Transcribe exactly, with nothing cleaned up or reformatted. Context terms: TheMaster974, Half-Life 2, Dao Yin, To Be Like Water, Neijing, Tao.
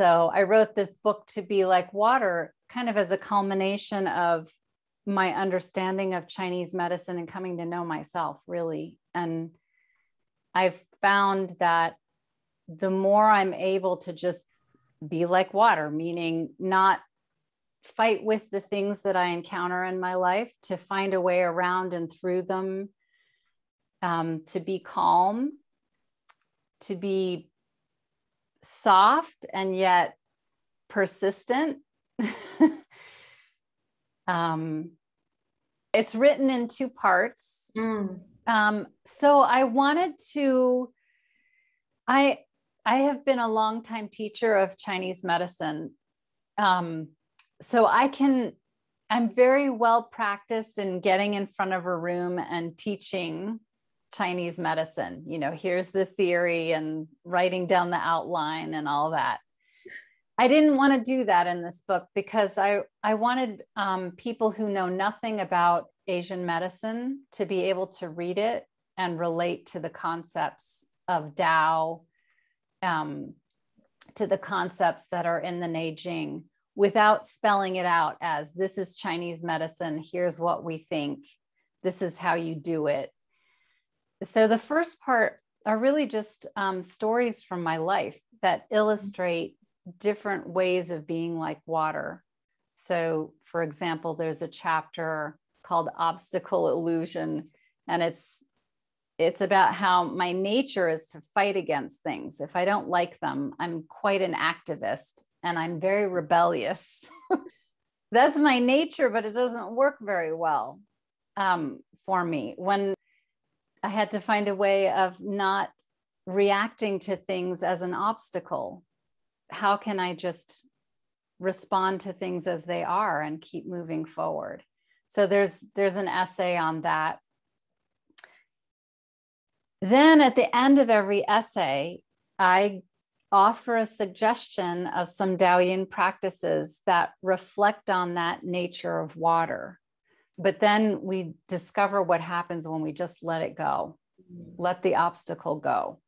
so I wrote this book, To Be Like Water, kind of as a culmination of my understanding of Chinese medicine and coming to know myself, really. And I've found that the more I'm able to just be like water, meaning not fight with the things that I encounter in my life, to find a way around and through them, um, to be calm, to be soft and yet persistent. Um, it's written in two parts. Mm. Um, so I wanted to, I, I have been a longtime teacher of Chinese medicine. Um, so I can, I'm very well practiced in getting in front of a room and teaching Chinese medicine. You know, here's the theory and writing down the outline and all that. I didn't want to do that in this book because I, I wanted um, people who know nothing about Asian medicine to be able to read it and relate to the concepts of Tao, um, to the concepts that are in the Neijing, without spelling it out as, this is Chinese medicine, here's what we think, this is how you do it. So the first part are really just um, stories from my life that illustrate different ways of being like water. So for example, there's a chapter called Obstacle Illusion, and it's it's about how my nature is to fight against things. If I don't like them, I'm quite an activist and I'm very rebellious. That's my nature, but it doesn't work very well um, for me. When I had to find a way of not reacting to things as an obstacle, how can I just respond to things as they are and keep moving forward? So there's, there's an essay on that. Then at the end of every essay, I offer a suggestion of some Dao Yin practices that reflect on that nature of water. But then we discover what happens when we just let it go, let the obstacle go.